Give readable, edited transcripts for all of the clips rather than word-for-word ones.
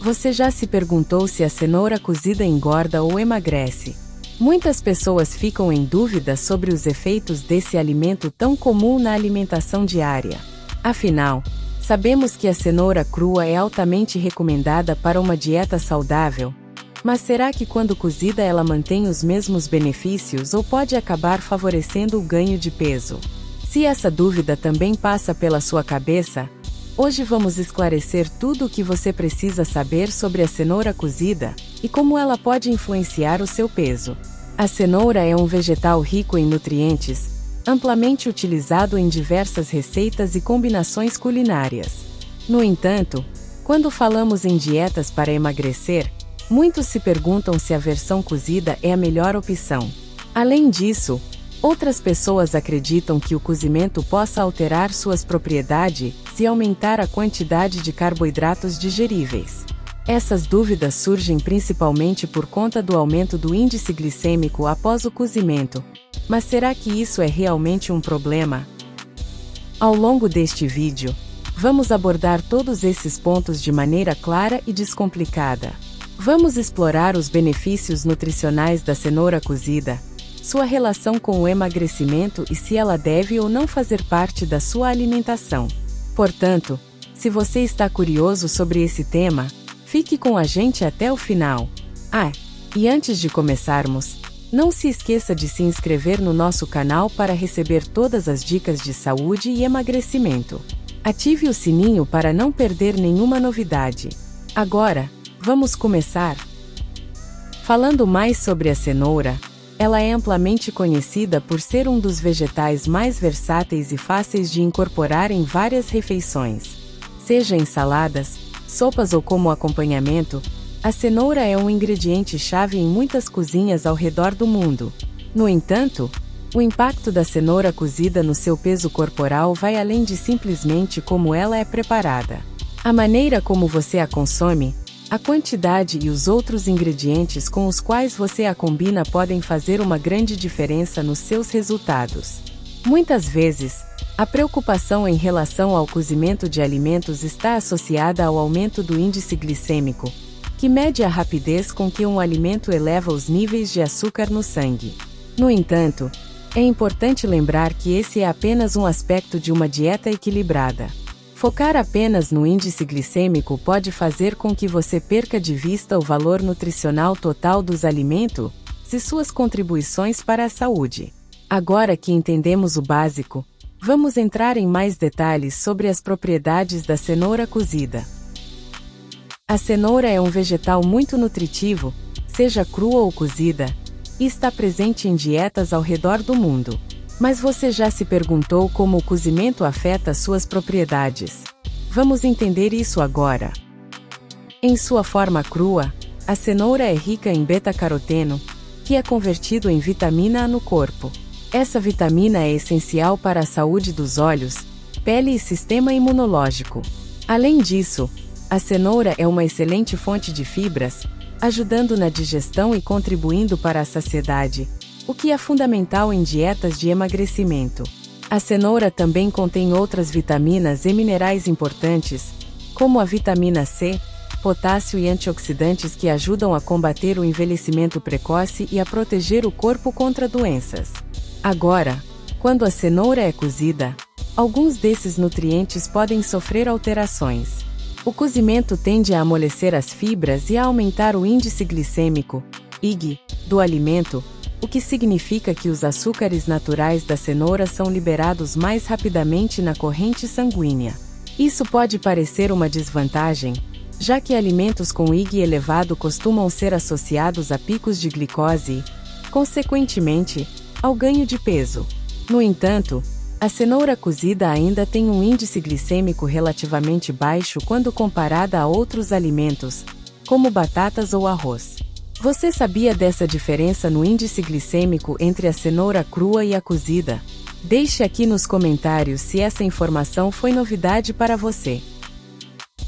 Você já se perguntou se a cenoura cozida engorda ou emagrece? Muitas pessoas ficam em dúvida sobre os efeitos desse alimento tão comum na alimentação diária. Afinal, sabemos que a cenoura crua é altamente recomendada para uma dieta saudável, mas será que quando cozida ela mantém os mesmos benefícios ou pode acabar favorecendo o ganho de peso? Se essa dúvida também passa pela sua cabeça, hoje vamos esclarecer tudo o que você precisa saber sobre a cenoura cozida e como ela pode influenciar o seu peso. A cenoura é um vegetal rico em nutrientes, amplamente utilizado em diversas receitas e combinações culinárias. No entanto, quando falamos em dietas para emagrecer, muitos se perguntam se a versão cozida é a melhor opção. Além disso, outras pessoas acreditam que o cozimento possa alterar suas propriedades e aumentar a quantidade de carboidratos digeríveis. Essas dúvidas surgem principalmente por conta do aumento do índice glicêmico após o cozimento. Mas será que isso é realmente um problema? Ao longo deste vídeo, vamos abordar todos esses pontos de maneira clara e descomplicada. Vamos explorar os benefícios nutricionais da cenoura cozida, sua relação com o emagrecimento e se ela deve ou não fazer parte da sua alimentação. Portanto, se você está curioso sobre esse tema, fique com a gente até o final. E antes de começarmos, não se esqueça de se inscrever no nosso canal para receber todas as dicas de saúde e emagrecimento. Ative o sininho para não perder nenhuma novidade. Agora, vamos começar! Falando mais sobre a cenoura, ela é amplamente conhecida por ser um dos vegetais mais versáteis e fáceis de incorporar em várias refeições. Seja em saladas, sopas ou como acompanhamento, a cenoura é um ingrediente-chave em muitas cozinhas ao redor do mundo. No entanto, o impacto da cenoura cozida no seu peso corporal vai além de simplesmente como ela é preparada. A maneira como você a consome, a quantidade e os outros ingredientes com os quais você a combina podem fazer uma grande diferença nos seus resultados. Muitas vezes, a preocupação em relação ao cozimento de alimentos está associada ao aumento do índice glicêmico, que mede a rapidez com que um alimento eleva os níveis de açúcar no sangue. No entanto, é importante lembrar que esse é apenas um aspecto de uma dieta equilibrada. Focar apenas no índice glicêmico pode fazer com que você perca de vista o valor nutricional total dos alimentos e suas contribuições para a saúde. Agora que entendemos o básico, vamos entrar em mais detalhes sobre as propriedades da cenoura cozida. A cenoura é um vegetal muito nutritivo, seja crua ou cozida, e está presente em dietas ao redor do mundo. Mas você já se perguntou como o cozimento afeta suas propriedades? Vamos entender isso agora. Em sua forma crua, a cenoura é rica em beta-caroteno, que é convertido em vitamina A no corpo. Essa vitamina é essencial para a saúde dos olhos, pele e sistema imunológico. Além disso, a cenoura é uma excelente fonte de fibras, ajudando na digestão e contribuindo para a saciedade, o que é fundamental em dietas de emagrecimento. A cenoura também contém outras vitaminas e minerais importantes, como a vitamina C, potássio e antioxidantes que ajudam a combater o envelhecimento precoce e a proteger o corpo contra doenças. Agora, quando a cenoura é cozida, alguns desses nutrientes podem sofrer alterações. O cozimento tende a amolecer as fibras e a aumentar o índice glicêmico, IG, do alimento, o que significa que os açúcares naturais da cenoura são liberados mais rapidamente na corrente sanguínea. Isso pode parecer uma desvantagem, já que alimentos com IG elevado costumam ser associados a picos de glicose e, consequentemente, ao ganho de peso. No entanto, a cenoura cozida ainda tem um índice glicêmico relativamente baixo quando comparada a outros alimentos, como batatas ou arroz. Você sabia dessa diferença no índice glicêmico entre a cenoura crua e a cozida? Deixe aqui nos comentários se essa informação foi novidade para você.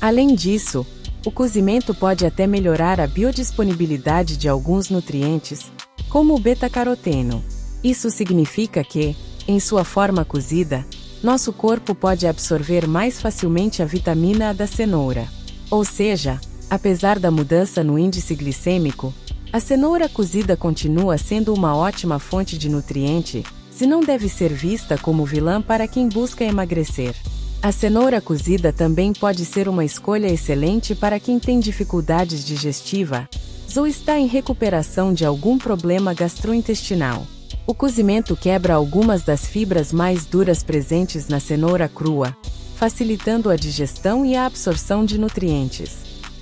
Além disso, o cozimento pode até melhorar a biodisponibilidade de alguns nutrientes, como o beta-caroteno. Isso significa que, em sua forma cozida, nosso corpo pode absorver mais facilmente a vitamina A da cenoura. Ou seja, Apesar da mudança no índice glicêmico, a cenoura cozida continua sendo uma ótima fonte de nutriente, se não deve ser vista como vilã para quem busca emagrecer. A cenoura cozida também pode ser uma escolha excelente para quem tem dificuldades digestivas ou está em recuperação de algum problema gastrointestinal. O cozimento quebra algumas das fibras mais duras presentes na cenoura crua, facilitando a digestão e a absorção de nutrientes.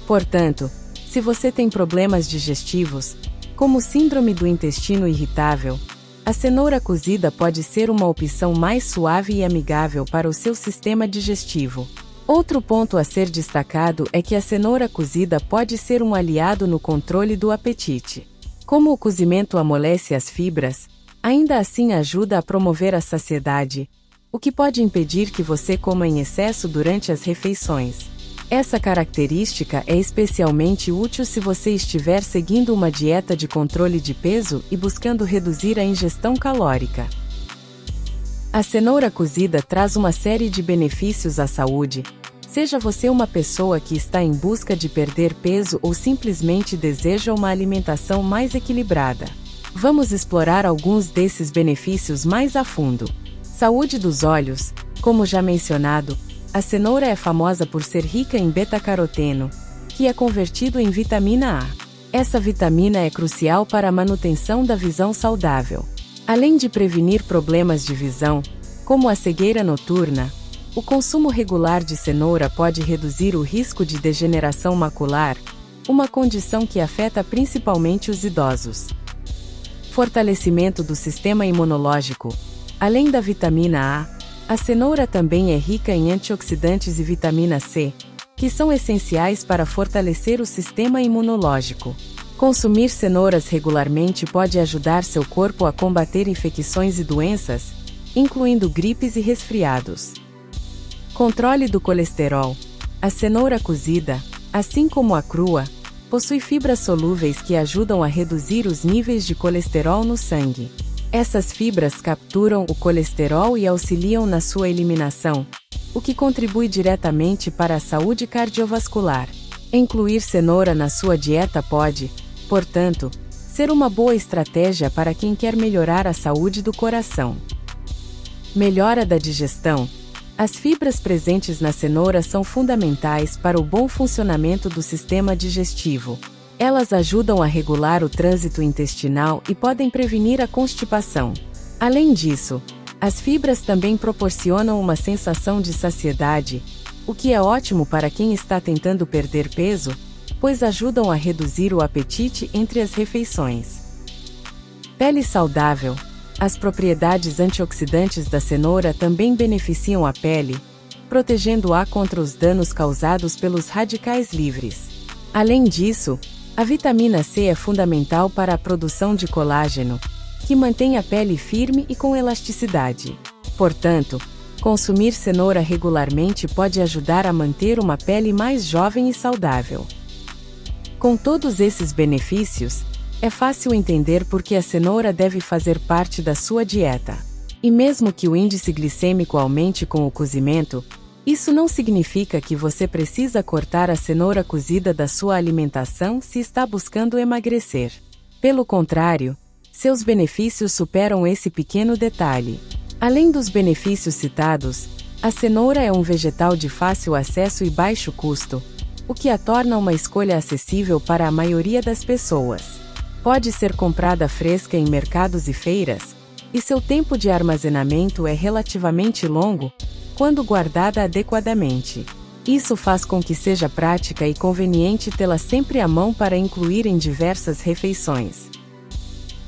Portanto, se você tem problemas digestivos, como síndrome do intestino irritável, a cenoura cozida pode ser uma opção mais suave e amigável para o seu sistema digestivo. Outro ponto a ser destacado é que a cenoura cozida pode ser um aliado no controle do apetite. Como o cozimento amolece as fibras, ainda assim ajuda a promover a saciedade, o que pode impedir que você coma em excesso durante as refeições. Essa característica é especialmente útil se você estiver seguindo uma dieta de controle de peso e buscando reduzir a ingestão calórica. A cenoura cozida traz uma série de benefícios à saúde, seja você uma pessoa que está em busca de perder peso ou simplesmente deseja uma alimentação mais equilibrada. Vamos explorar alguns desses benefícios mais a fundo. Saúde dos olhos, como já mencionado, a cenoura é famosa por ser rica em beta-caroteno, que é convertido em vitamina A. Essa vitamina é crucial para a manutenção da visão saudável. Além de prevenir problemas de visão, como a cegueira noturna, o consumo regular de cenoura pode reduzir o risco de degeneração macular, uma condição que afeta principalmente os idosos. Fortalecimento do sistema imunológico. Além da vitamina A, a cenoura também é rica em antioxidantes e vitamina C, que são essenciais para fortalecer o sistema imunológico. Consumir cenouras regularmente pode ajudar seu corpo a combater infecções e doenças, incluindo gripes e resfriados. Controle do colesterol. A cenoura cozida, assim como a crua, possui fibras solúveis que ajudam a reduzir os níveis de colesterol no sangue. Essas fibras capturam o colesterol e auxiliam na sua eliminação, o que contribui diretamente para a saúde cardiovascular. Incluir cenoura na sua dieta pode, portanto, ser uma boa estratégia para quem quer melhorar a saúde do coração. Melhora da digestão. As fibras presentes na cenoura são fundamentais para o bom funcionamento do sistema digestivo. Elas ajudam a regular o trânsito intestinal e podem prevenir a constipação. Além disso, as fibras também proporcionam uma sensação de saciedade, o que é ótimo para quem está tentando perder peso, pois ajudam a reduzir o apetite entre as refeições. Pele saudável. As propriedades antioxidantes da cenoura também beneficiam a pele, protegendo-a contra os danos causados pelos radicais livres. Além disso, a vitamina C é fundamental para a produção de colágeno, que mantém a pele firme e com elasticidade. Portanto, consumir cenoura regularmente pode ajudar a manter uma pele mais jovem e saudável. Com todos esses benefícios, é fácil entender por que a cenoura deve fazer parte da sua dieta. E mesmo que o índice glicêmico aumente com o cozimento, isso não significa que você precisa cortar a cenoura cozida da sua alimentação se está buscando emagrecer. Pelo contrário, seus benefícios superam esse pequeno detalhe. Além dos benefícios citados, a cenoura é um vegetal de fácil acesso e baixo custo, o que a torna uma escolha acessível para a maioria das pessoas. Pode ser comprada fresca em mercados e feiras, e seu tempo de armazenamento é relativamente longo, quando guardada adequadamente. Isso faz com que seja prática e conveniente tê-la sempre à mão para incluir em diversas refeições.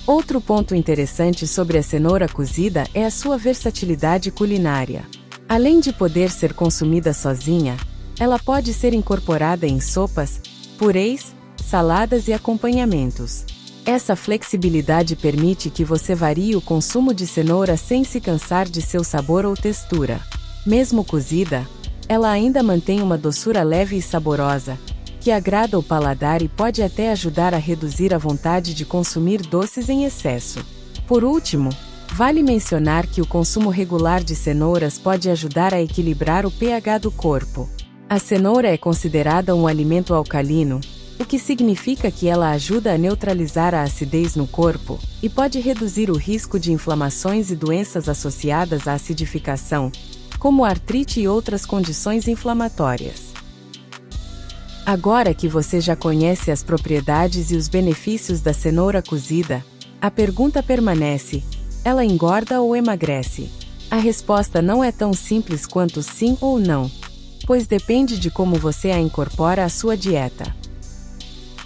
Outro ponto interessante sobre a cenoura cozida é a sua versatilidade culinária. Além de poder ser consumida sozinha, ela pode ser incorporada em sopas, purês, saladas e acompanhamentos. Essa flexibilidade permite que você varie o consumo de cenoura sem se cansar de seu sabor ou textura. Mesmo cozida, ela ainda mantém uma doçura leve e saborosa, que agrada o paladar e pode até ajudar a reduzir a vontade de consumir doces em excesso. Por último, vale mencionar que o consumo regular de cenouras pode ajudar a equilibrar o pH do corpo. A cenoura é considerada um alimento alcalino, o que significa que ela ajuda a neutralizar a acidez no corpo e pode reduzir o risco de inflamações e doenças associadas à acidificação, como artrite e outras condições inflamatórias. Agora que você já conhece as propriedades e os benefícios da cenoura cozida, a pergunta permanece: ela engorda ou emagrece? A resposta não é tão simples quanto sim ou não, pois depende de como você a incorpora à sua dieta.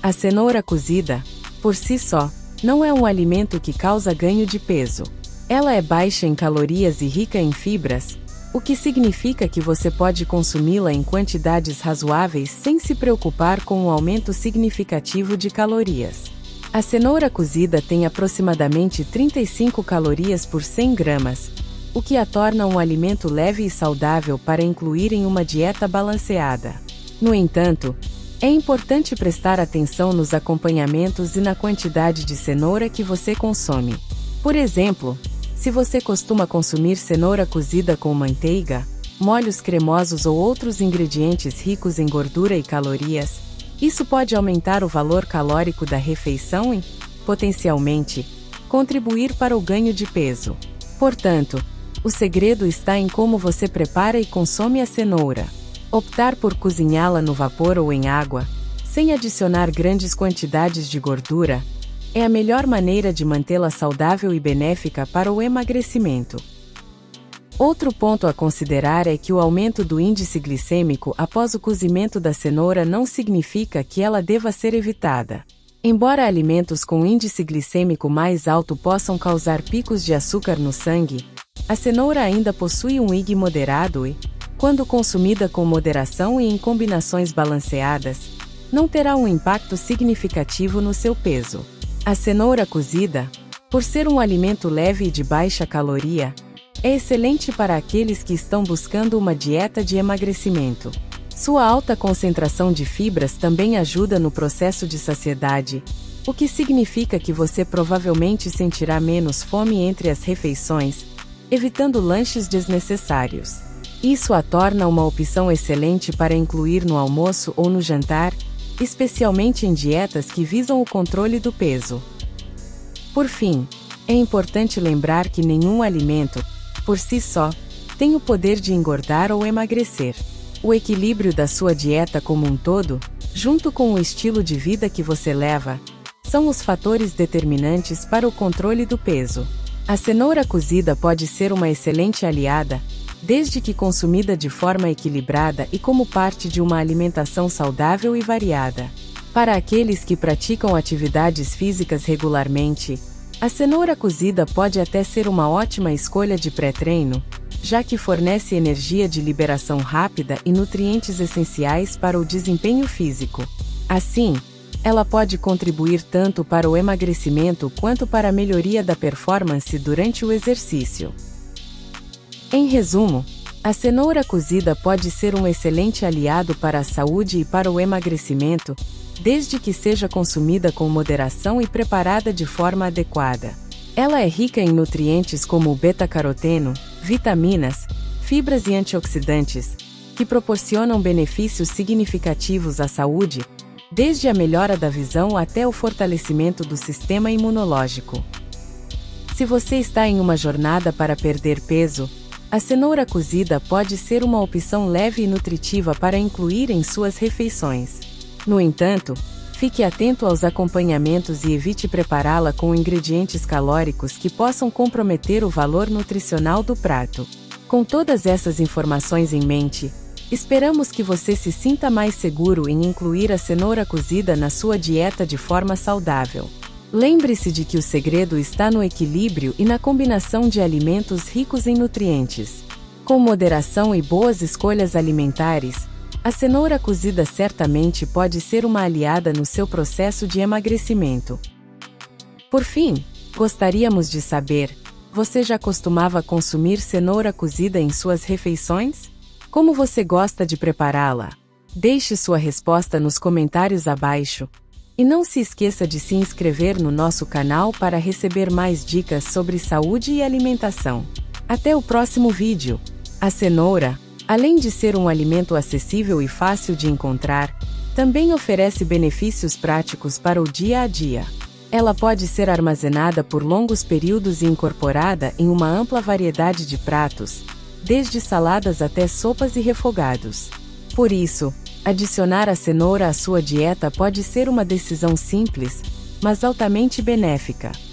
A cenoura cozida, por si só, não é um alimento que causa ganho de peso. Ela é baixa em calorias e rica em fibras, o que significa que você pode consumi-la em quantidades razoáveis sem se preocupar com um aumento significativo de calorias. A cenoura cozida tem aproximadamente 35 calorias por 100 gramas, o que a torna um alimento leve e saudável para incluir em uma dieta balanceada. No entanto, é importante prestar atenção nos acompanhamentos e na quantidade de cenoura que você consome. Por exemplo, se você costuma consumir cenoura cozida com manteiga, molhos cremosos ou outros ingredientes ricos em gordura e calorias, isso pode aumentar o valor calórico da refeição e, potencialmente, contribuir para o ganho de peso. Portanto, o segredo está em como você prepara e consome a cenoura. Optar por cozinhá-la no vapor ou em água, sem adicionar grandes quantidades de gordura, é a melhor maneira de mantê-la saudável e benéfica para o emagrecimento. Outro ponto a considerar é que o aumento do índice glicêmico após o cozimento da cenoura não significa que ela deva ser evitada. Embora alimentos com índice glicêmico mais alto possam causar picos de açúcar no sangue, a cenoura ainda possui um IG moderado e, quando consumida com moderação e em combinações balanceadas, não terá um impacto significativo no seu peso. A cenoura cozida, por ser um alimento leve e de baixa caloria, é excelente para aqueles que estão buscando uma dieta de emagrecimento. Sua alta concentração de fibras também ajuda no processo de saciedade, o que significa que você provavelmente sentirá menos fome entre as refeições, evitando lanches desnecessários. Isso a torna uma opção excelente para incluir no almoço ou no jantar, especialmente em dietas que visam o controle do peso. Por fim, é importante lembrar que nenhum alimento, por si só, tem o poder de engordar ou emagrecer. O equilíbrio da sua dieta como um todo, junto com o estilo de vida que você leva, são os fatores determinantes para o controle do peso. A cenoura cozida pode ser uma excelente aliada, desde que consumida de forma equilibrada e como parte de uma alimentação saudável e variada. Para aqueles que praticam atividades físicas regularmente, a cenoura cozida pode até ser uma ótima escolha de pré-treino, já que fornece energia de liberação rápida e nutrientes essenciais para o desempenho físico. Assim, ela pode contribuir tanto para o emagrecimento quanto para a melhoria da performance durante o exercício. Em resumo, a cenoura cozida pode ser um excelente aliado para a saúde e para o emagrecimento, desde que seja consumida com moderação e preparada de forma adequada. Ela é rica em nutrientes como o beta-caroteno, vitaminas, fibras e antioxidantes, que proporcionam benefícios significativos à saúde, desde a melhora da visão até o fortalecimento do sistema imunológico. Se você está em uma jornada para perder peso, a cenoura cozida pode ser uma opção leve e nutritiva para incluir em suas refeições. No entanto, fique atento aos acompanhamentos e evite prepará-la com ingredientes calóricos que possam comprometer o valor nutricional do prato. Com todas essas informações em mente, esperamos que você se sinta mais seguro em incluir a cenoura cozida na sua dieta de forma saudável. Lembre-se de que o segredo está no equilíbrio e na combinação de alimentos ricos em nutrientes. Com moderação e boas escolhas alimentares, a cenoura cozida certamente pode ser uma aliada no seu processo de emagrecimento. Por fim, gostaríamos de saber: você já costumava consumir cenoura cozida em suas refeições? Como você gosta de prepará-la? Deixe sua resposta nos comentários abaixo. E não se esqueça de se inscrever no nosso canal para receber mais dicas sobre saúde e alimentação. Até o próximo vídeo! A cenoura, Além de ser um alimento acessível e fácil de encontrar, também oferece benefícios práticos para o dia a dia. Ela pode ser armazenada por longos períodos e incorporada em uma ampla variedade de pratos, desde saladas até sopas e refogados. Por isso, adicionar a cenoura à sua dieta pode ser uma decisão simples, mas altamente benéfica.